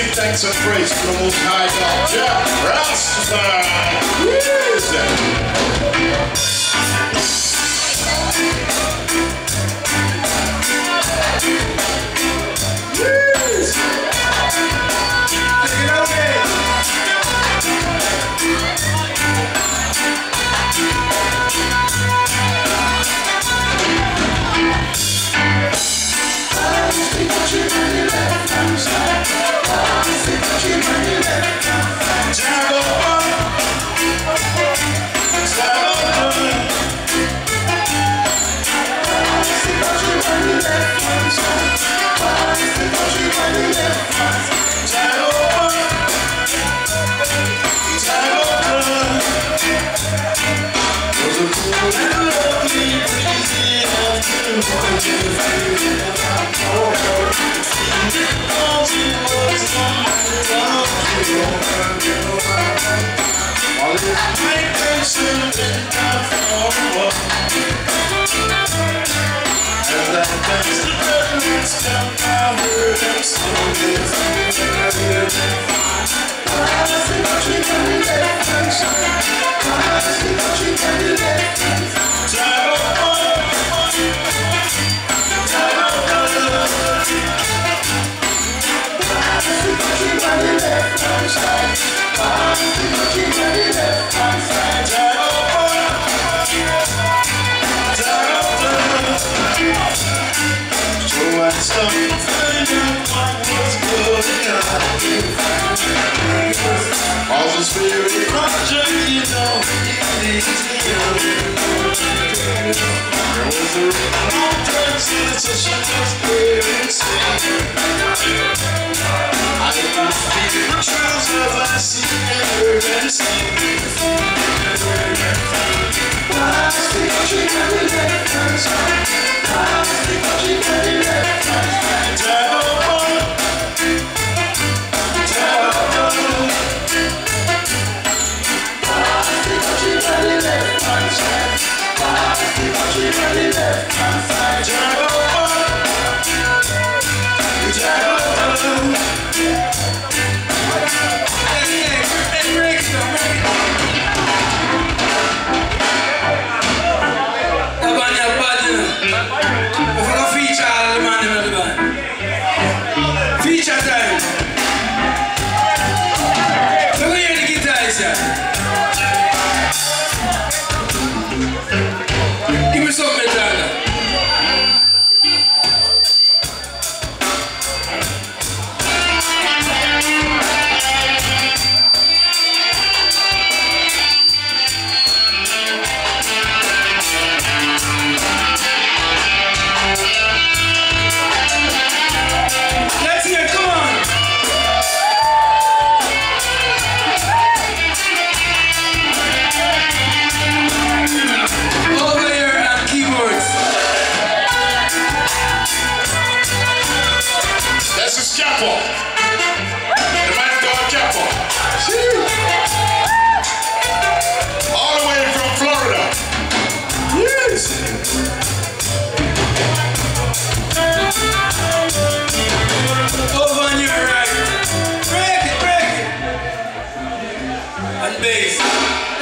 give thanks and praise to the Most High God, Jah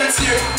Let's hear it.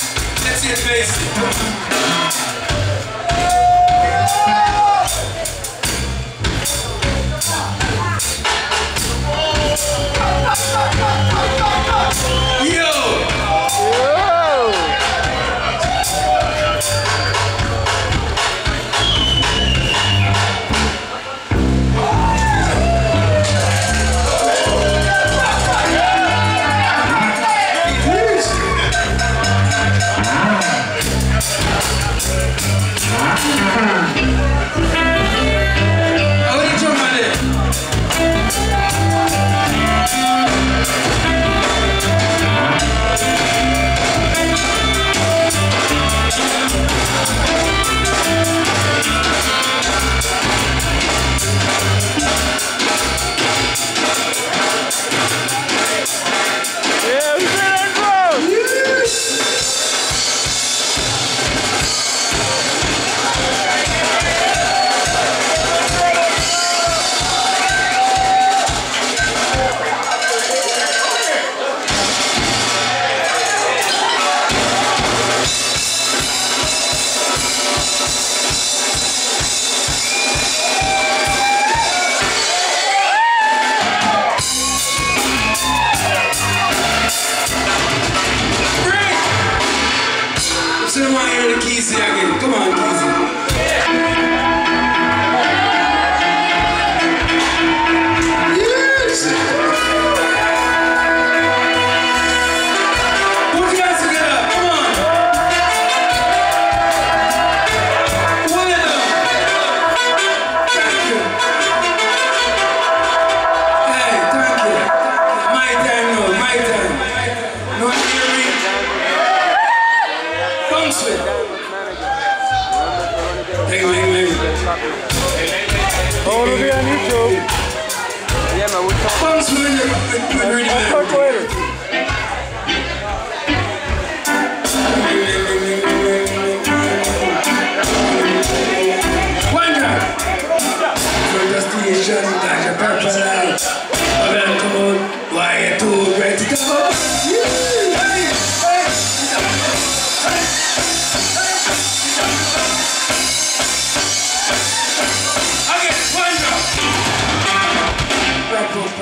Fun's when you're reading that. I'll talk later.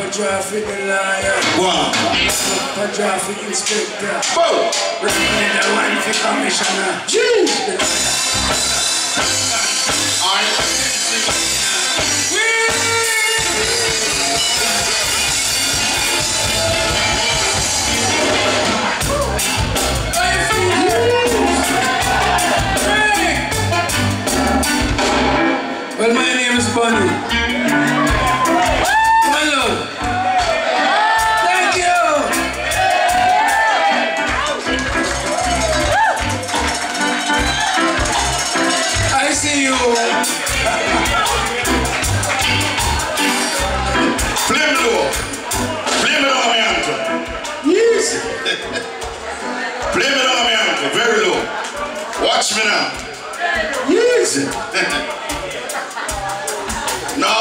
Traffic liar. Wow. For traffic inspector. Boom. Recommend a one for commissioner. Jeez. Well, my name is Bunny. Watch me now. Yes. No.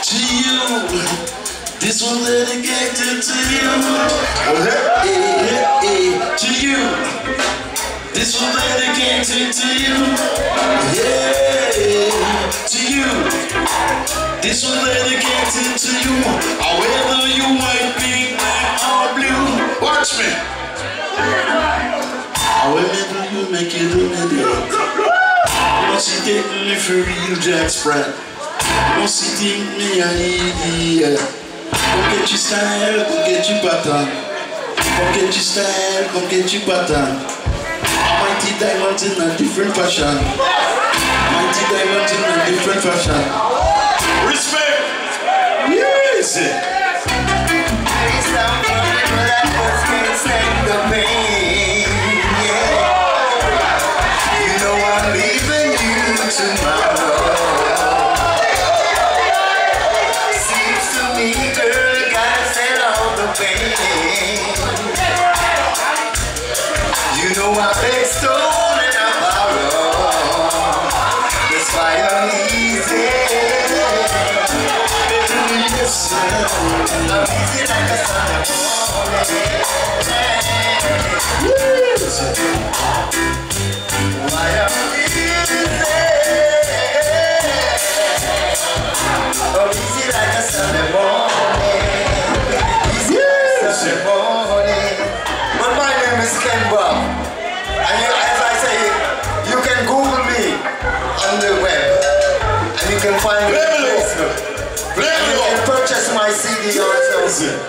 To you, this one dedicated to you. To you, this one dedicated to you. Yeah. To you, this one dedicated to you. Whether you might be black or blue, watch me. However you make it in the day, once you take me for real, Jack Sprat. Once you think me an idiot, come get your style, come get your pattern. Come get your style, come get your pattern. Mighty diamonds in a different fashion. Mighty diamonds in a different fashion. Respect! Yes! It's not funny, but I just can't stand the pain. I've been stolen and I borrowed. That's why I'm easy. I'm easy like a son of woman. Why I'm easy? I'm easy like a son of woman. Easy like a son of woman. But my name is Ken Bob. And you, as I say, you can Google me on the web, and you can find me on Facebook. You can purchase my CD also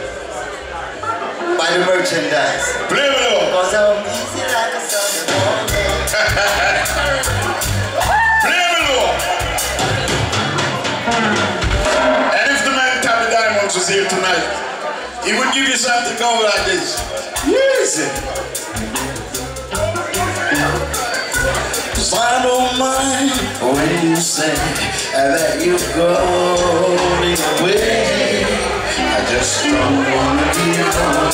by the merchandise. Because I'm easy like a son of a bitch. And if the man Tabby Diamonds was here tonight, he would give you something to go like this. Yes. I don't mind when you say that you're going away. I just don't want to be alone.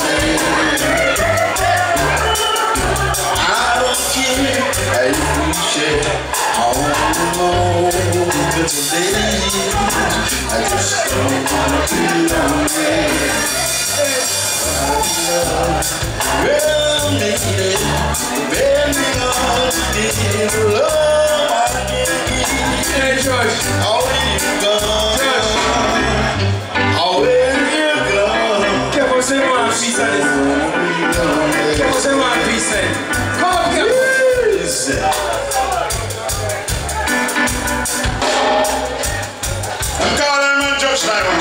I don't care if we share all the moments of days. I just don't want to be alone.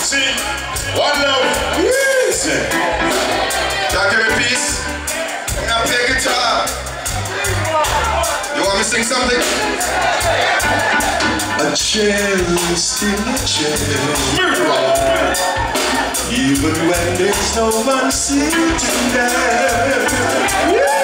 See? One love. Yes. Y'all give me peace. Now play guitar. You want me to sing something? A chair is still a chair. Even when there's no one sitting there.